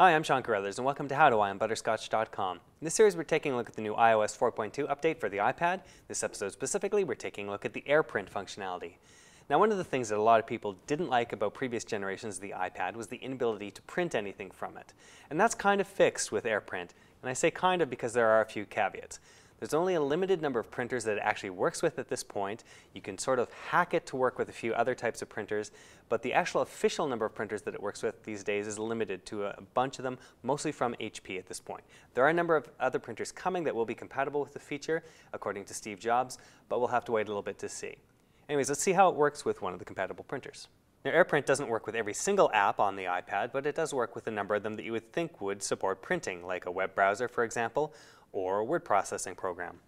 Hi, I'm Sean Carruthers, and welcome to How Do I on Butterscotch.com. In this series, we're taking a look at the new iOS 4.2 update for the iPad. This episode specifically, we're taking a look at the AirPrint functionality. Now, one of the things that a lot of people didn't like about previous generations of the iPad was the inability to print anything from it. And that's kind of fixed with AirPrint. And I say kind of because there are a few caveats. There's only a limited number of printers that it actually works with at this point. You can sort of hack it to work with a few other types of printers, but the actual official number of printers that it works with these days is limited to a bunch of them, mostly from HP at this point. There are a number of other printers coming that will be compatible with the feature, according to Steve Jobs, but we'll have to wait a little bit to see. Anyways, let's see how it works with one of the compatible printers. Now, AirPrint doesn't work with every single app on the iPad, but it does work with a number of them that you would think would support printing, like a web browser, for example, or a word processing program.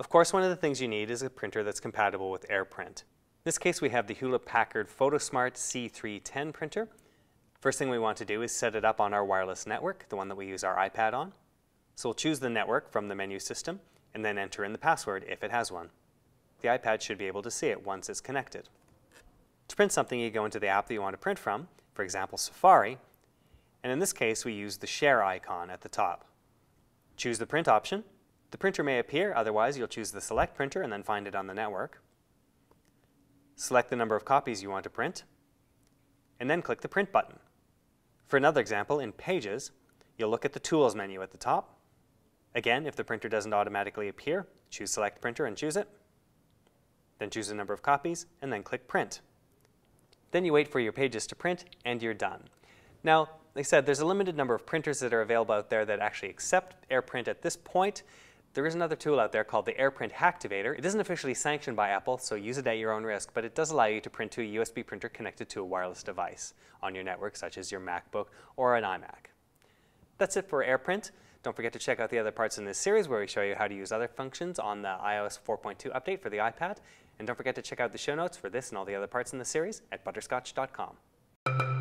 Of course, one of the things you need is a printer that's compatible with AirPrint. In this case, we have the Hewlett-Packard Photosmart C310 printer. First thing we want to do is set it up on our wireless network, the one that we use our iPad on. So we'll choose the network from the menu system, and then enter in the password if it has one. The iPad should be able to see it once it's connected. To print something, you go into the app that you want to print from, for example, Safari, and in this case, we use the share icon at the top. Choose the print option. The printer may appear, otherwise you'll choose the select printer and then find it on the network. Select the number of copies you want to print, and then click the print button. For another example, in Pages, you'll look at the tools menu at the top. Again, if the printer doesn't automatically appear, choose select printer and choose it. Then choose the number of copies, and then click print. Then you wait for your pages to print, and you're done. Now, like I said, there's a limited number of printers that are available out there that actually accept AirPrint at this point. There is another tool out there called the AirPrint Hacktivator. It isn't officially sanctioned by Apple, so use it at your own risk, but it does allow you to print to a USB printer connected to a wireless device on your network, such as your MacBook or an iMac. That's it for AirPrint. Don't forget to check out the other parts in this series where we show you how to use other functions on the iOS 4.2 update for the iPad. And don't forget to check out the show notes for this and all the other parts in the series at Butterscotch.com.